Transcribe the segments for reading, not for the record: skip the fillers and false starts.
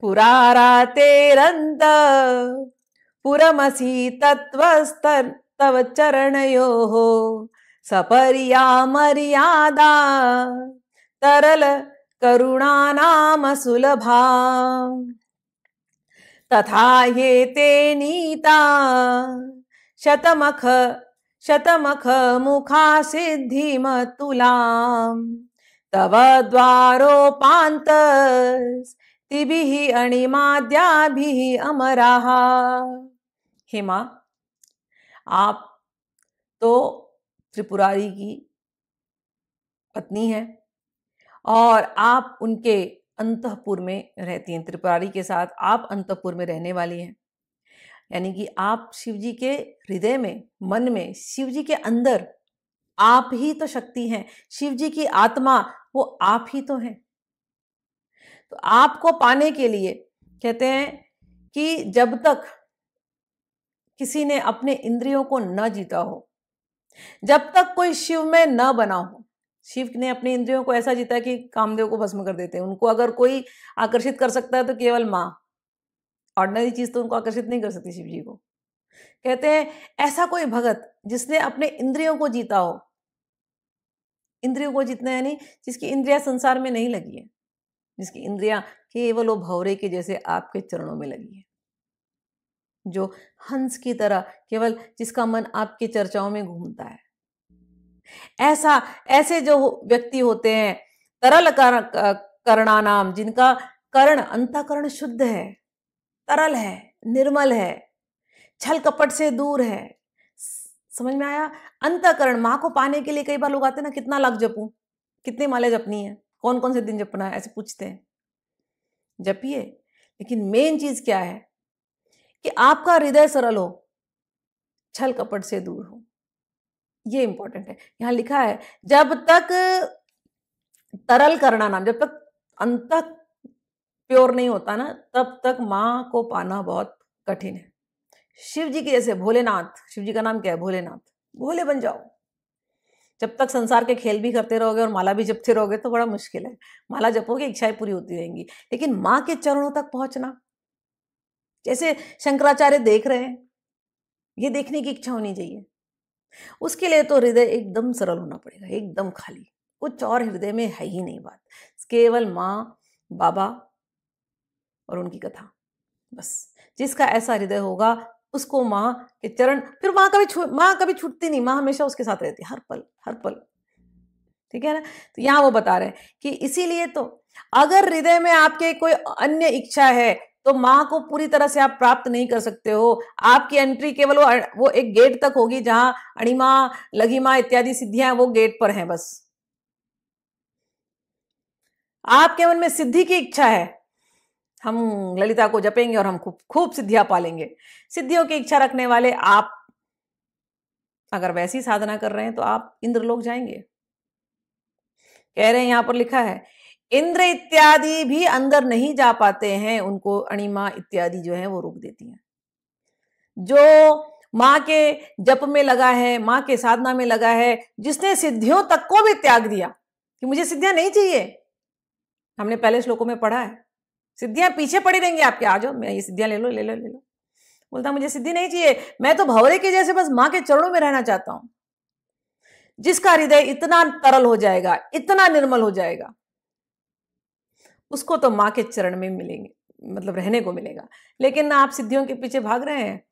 पुरारातेरन्त पुरमसि तत्त्वस्तत् तव चरणयोः सपर्या मर्यादा तरल करुणानाम सुलभा तथा ये ते नीता शतमख मुखा सिद्धिमतुलाम् तव द्वारोपान्तस्तिभिः अणिमाद्याभिः अमराः। हे माँ, आप तो त्रिपुरारी की पत्नी हैं और आप उनके अंतःपुर में रहती हैं। त्रिपुरारी के साथ आप अंतःपुर में रहने वाली हैं, यानी कि आप शिवजी के हृदय में, मन में, शिवजी के अंदर आप ही तो शक्ति हैं। शिवजी की आत्मा वो आप ही तो हैं। तो आपको पाने के लिए कहते हैं कि जब तक किसी ने अपने इंद्रियों को न जीता हो, जब तक कोई शिव में न बना हो, शिव ने अपने इंद्रियों को ऐसा जीता कि कामदेव को भस्म कर देते हैं। उनको अगर कोई आकर्षित कर सकता है तो केवल माँ, ऑर्डिनरी चीज तो उनको आकर्षित नहीं कर सकती। शिव जी को कहते हैं ऐसा कोई भगत जिसने अपने इंद्रियों को जीता हो, इंद्रियों को जीतना यानी जिसकी इंद्रियां संसार में नहीं लगी है, जिसकी इंद्रियां केवल वो भौरे के जैसे आपके चरणों में लगी है, जो हंस की तरह केवल जिसका मन आपकी चर्चाओं में घूमता है, ऐसा ऐसे जो व्यक्ति होते हैं तरल करणानाम, जिनका कर्ण अंतःकरण शुद्ध है, तरल है, निर्मल है, छल कपट से दूर है। समझ में आया? अंतःकरण माँ को पाने के लिए कई बार लोग आते हैं ना, कितना लाख जपूं, कितने माले जपनी है, कौन कौन से दिन जपना है, ऐसे पूछते हैं। जपिए, लेकिन मेन चीज क्या है कि आपका हृदय सरल हो, छल कपट से दूर हो, ये इंपॉर्टेंट है। यहाँ लिखा है जब तक तरल करना नाम, जब तक अंत प्योर नहीं होता ना, तब तक माँ को पाना बहुत कठिन है। शिव जी के जैसे भोलेनाथ, शिव जी का नाम क्या है? भोलेनाथ। भोले बन जाओ, जब तक संसार के खेल भी करते रहोगे और माला भी जपते रहोगे तो बड़ा मुश्किल है। माला जपोगे, इच्छाएं पूरी होती रहेंगी, लेकिन माँ के चरणों तक पहुंचना, जैसे शंकराचार्य देख रहे हैं, ये देखने की इच्छा होनी चाहिए। उसके लिए तो हृदय एकदम सरल होना पड़ेगा, एकदम खाली, कुछ और हृदय में है ही नहीं बात, केवल माँ, बाबा और उनकी कथा, बस। जिसका ऐसा हृदय होगा उसको माँ के चरण, फिर माँ कभी छूटती नहीं, माँ हमेशा उसके साथ रहती, हर पल हर पल। ठीक है ना? तो यहाँ वो बता रहे हैं कि इसीलिए तो अगर हृदय में आपके कोई अन्य इच्छा है तो माँ को पूरी तरह से आप प्राप्त नहीं कर सकते हो। आपकी एंट्री केवल वो एक गेट तक होगी, जहां अणिमा, लघिमा इत्यादि सिद्धियां वो गेट पर हैं बस। आपके मन में सिद्धि की इच्छा है, हम ललिता को जपेंगे और हम खूब खूब सिद्धियां पालेंगे, सिद्धियों की इच्छा रखने वाले आप अगर वैसी साधना कर रहे हैं तो आप इंद्रलोक जाएंगे। कह रहे हैं यहां पर लिखा है इंद्र इत्यादि भी अंदर नहीं जा पाते हैं, उनको अणिमा इत्यादि जो है वो रोक देती हैं। जो माँ के जप में लगा है, माँ के साधना में लगा है, जिसने सिद्धियों तक को भी त्याग दिया कि मुझे सिद्धियां नहीं चाहिए, हमने पहले श्लोकों में पढ़ा है, सिद्धियां पीछे पड़ी रहेंगी आपके, आ जाओ मैं ये सिद्धियां ले लो ले लो ले लो, बोलता मुझे सिद्धि नहीं चाहिए, मैं तो भंवरे के जैसे बस माँ के चरणों में रहना चाहता हूं। जिसका हृदय इतना तरल हो जाएगा, इतना निर्मल हो जाएगा, उसको तो माँ के चरण में मिलेंगे, मतलब रहने को मिलेगा। लेकिन आप सिद्धियों के पीछे भाग रहे हैं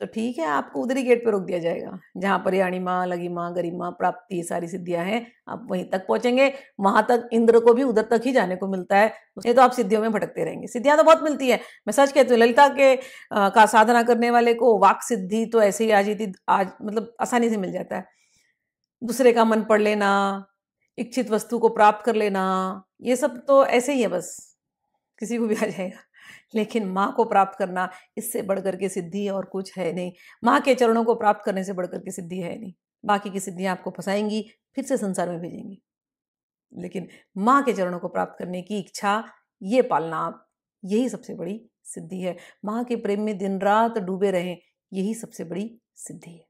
तो ठीक है, आपको उधरी गेट पर रोक दिया जाएगा, जहां पर अणिमा, लघिमा, गरिमा, प्राप्ति, ये सारी सिद्धियां हैं, आप वहीं तक पहुंचेंगे। वहां तक इंद्र को भी उधर तक ही जाने को मिलता है, नहीं तो आप सिद्धियों में भटकते रहेंगे। सिद्धियां तो बहुत मिलती है, मैं सच कहती हूँ, ललिता के का साधना करने वाले को वाक सिद्धि तो ऐसे ही आज मतलब आसानी से मिल जाता है। दूसरे का मन पढ़ लेना, इच्छित वस्तु को प्राप्त कर लेना, ये सब तो ऐसे ही है, बस किसी को भी आ जाएगा। लेकिन माँ को प्राप्त करना, इससे बढ़कर के सिद्धि और कुछ है नहीं। माँ के चरणों को प्राप्त करने से बढ़कर के सिद्धि है नहीं। बाकी की सिद्धियाँ आपको फंसाएंगी, फिर से संसार में भेजेंगी, लेकिन माँ के चरणों को प्राप्त करने की इच्छा, ये पालना आप, यही सबसे बड़ी सिद्धि है। माँ के प्रेम में दिन रात डूबे रहें, यही सबसे बड़ी सिद्धि है।